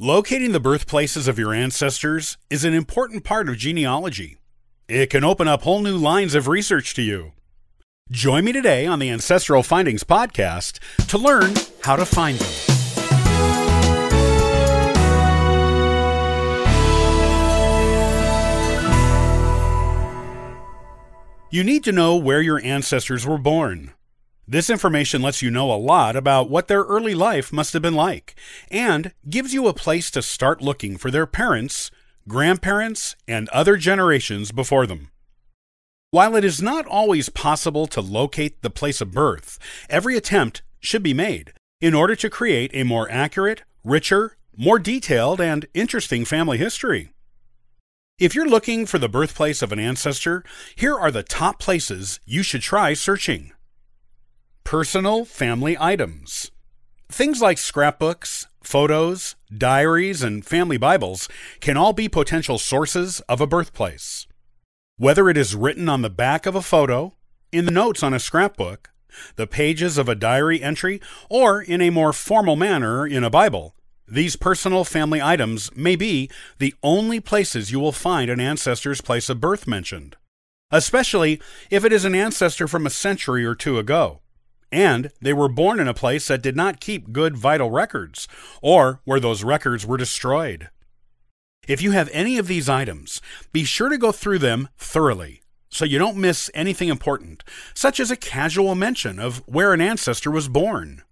Locating the birthplaces of your ancestors is an important part of genealogy. It can open up whole new lines of research to you. Join me today on the Ancestral Findings podcast to learn how to find them. You need to know where your ancestors were born. This information lets you know a lot about what their early life must have been like and gives you a place to start looking for their parents, grandparents, and other generations before them. While it is not always possible to locate the place of birth, every attempt should be made in order to create a more accurate, richer, more detailed, and interesting family history. If you're looking for the birthplace of an ancestor, here are the top places you should try searching. Personal family items. Things like scrapbooks, photos, diaries, and family Bibles can all be potential sources of a birthplace. Whether it is written on the back of a photo, in the notes on a scrapbook, the pages of a diary entry, or in a more formal manner in a Bible, these personal family items may be the only places you will find an ancestor's place of birth mentioned, especially if it is an ancestor from a century or two ago, and they were born in a place that did not keep good vital records, or where those records were destroyed. If you have any of these items, be sure to go through them thoroughly, so you don't miss anything important, such as a casual mention of where an ancestor was born.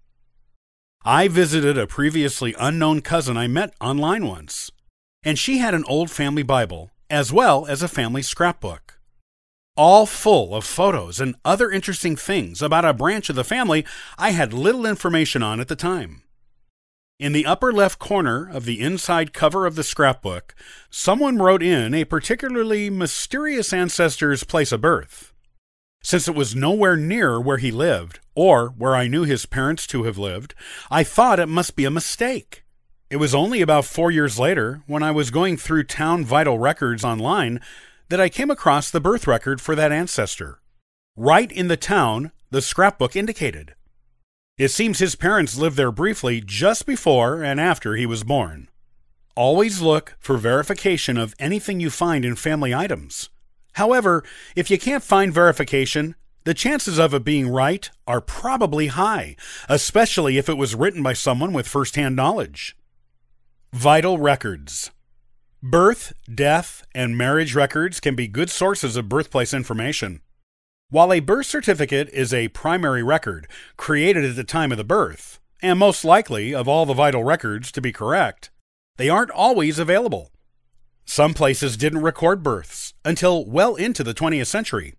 I visited a previously unknown cousin I met online once, and she had an old family Bible, as well as a family scrapbook, all full of photos and other interesting things about a branch of the family I had little information on at the time. In the upper left corner of the inside cover of the scrapbook, someone wrote in a particularly mysterious ancestor's place of birth. Since it was nowhere near where he lived, or where I knew his parents to have lived, I thought it must be a mistake. It was only about 4 years later, when I was going through town vital records online, that I came across the birth record for that ancestor, right in the town the scrapbook indicated. It seems his parents lived there briefly just before and after he was born. Always look for verification of anything you find in family items. However, if you can't find verification, the chances of it being right are probably high, especially if it was written by someone with first-hand knowledge. Vital records. Birth, death, and marriage records can be good sources of birthplace information. While a birth certificate is a primary record created at the time of the birth, and most likely of all the vital records to be correct, they aren't always available. Some places didn't record births until well into the 20th century.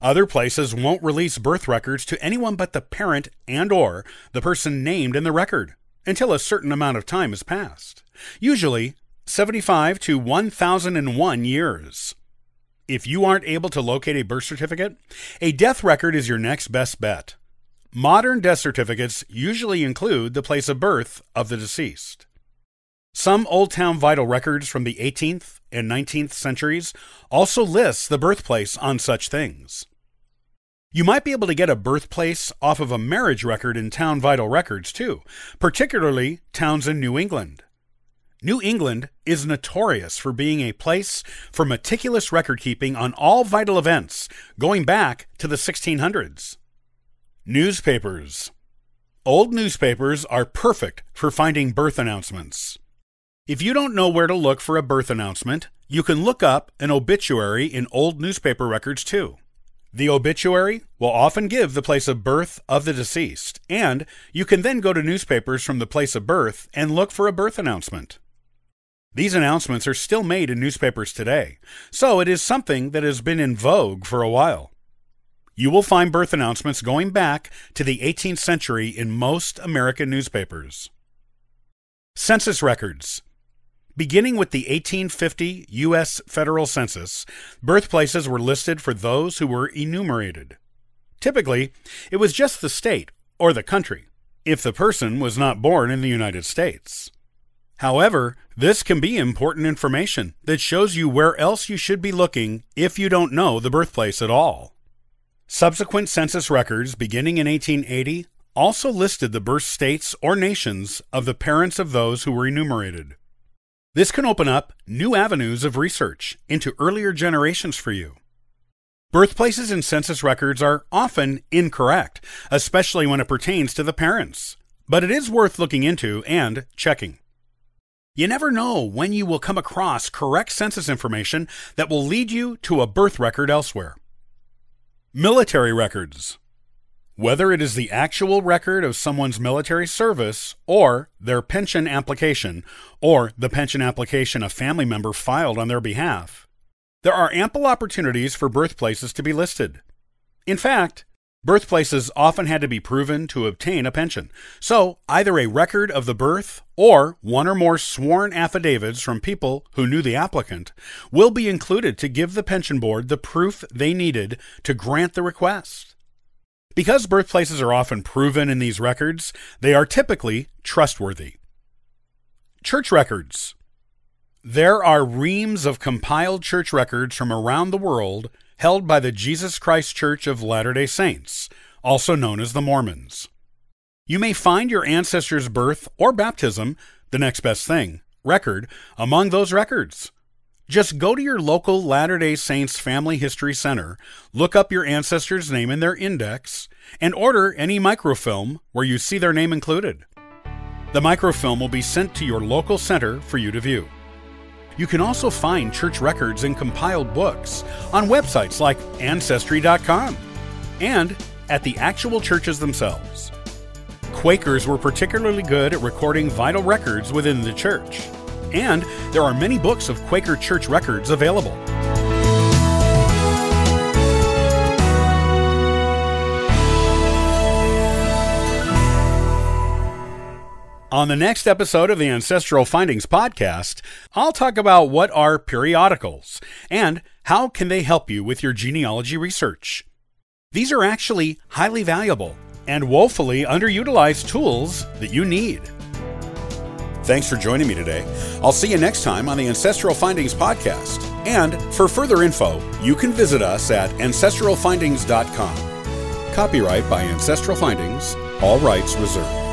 Other places won't release birth records to anyone but the parent and/or the person named in the record until a certain amount of time has passed, usually 75 to 1,001 years. If you aren't able to locate a birth certificate, a death record is your next best bet. Modern death certificates usually include the place of birth of the deceased. Some Old Town Vital records from the 18th and 19th centuries also list the birthplace on such things. You might be able to get a birthplace off of a marriage record in Town Vital records too, particularly towns in New England. New England is notorious for being a place for meticulous record-keeping on all vital events going back to the 1600s. Newspapers. Old newspapers are perfect for finding birth announcements. If you don't know where to look for a birth announcement, you can look up an obituary in old newspaper records too. The obituary will often give the place of birth of the deceased, and you can then go to newspapers from the place of birth and look for a birth announcement. These announcements are still made in newspapers today, so it is something that has been in vogue for a while. You will find birth announcements going back to the 18th century in most American newspapers. Census records. Beginning with the 1850 U.S. federal census, birthplaces were listed for those who were enumerated. Typically, it was just the state or the country, if the person was not born in the United States. However, this can be important information that shows you where else you should be looking if you don't know the birthplace at all. Subsequent census records beginning in 1880 also listed the birth states or nations of the parents of those who were enumerated. This can open up new avenues of research into earlier generations for you. Birthplaces in census records are often incorrect, especially when it pertains to the parents, but it is worth looking into and checking. You never know when you will come across correct census information that will lead you to a birth record elsewhere. Military records. Whether it is the actual record of someone's military service or their pension application or the pension application a family member filed on their behalf, there are ample opportunities for birthplaces to be listed. In fact, birthplaces often had to be proven to obtain a pension, so either a record of the birth or one or more sworn affidavits from people who knew the applicant will be included to give the pension board the proof they needed to grant the request. Because birthplaces are often proven in these records, they are typically trustworthy. Church records. There are reams of compiled church records from around the world held by the Jesus Christ Church of Latter-day Saints, also known as the Mormons. You may find your ancestors' birth or baptism, the next best thing, record, among those records. Just go to your local Latter-day Saints Family History Center, look up your ancestors' name in their index, and order any microfilm where you see their name included. The microfilm will be sent to your local center for you to view. You can also find church records in compiled books on websites like Ancestry.com and at the actual churches themselves. Quakers were particularly good at recording vital records within the church, and there are many books of Quaker church records available. On the next episode of the Ancestral Findings podcast, I'll talk about what are periodicals and how can they help you with your genealogy research. These are actually highly valuable and woefully underutilized tools that you need. Thanks for joining me today. I'll see you next time on the Ancestral Findings podcast. And for further info, you can visit us at ancestralfindings.com. Copyright by Ancestral Findings, all rights reserved.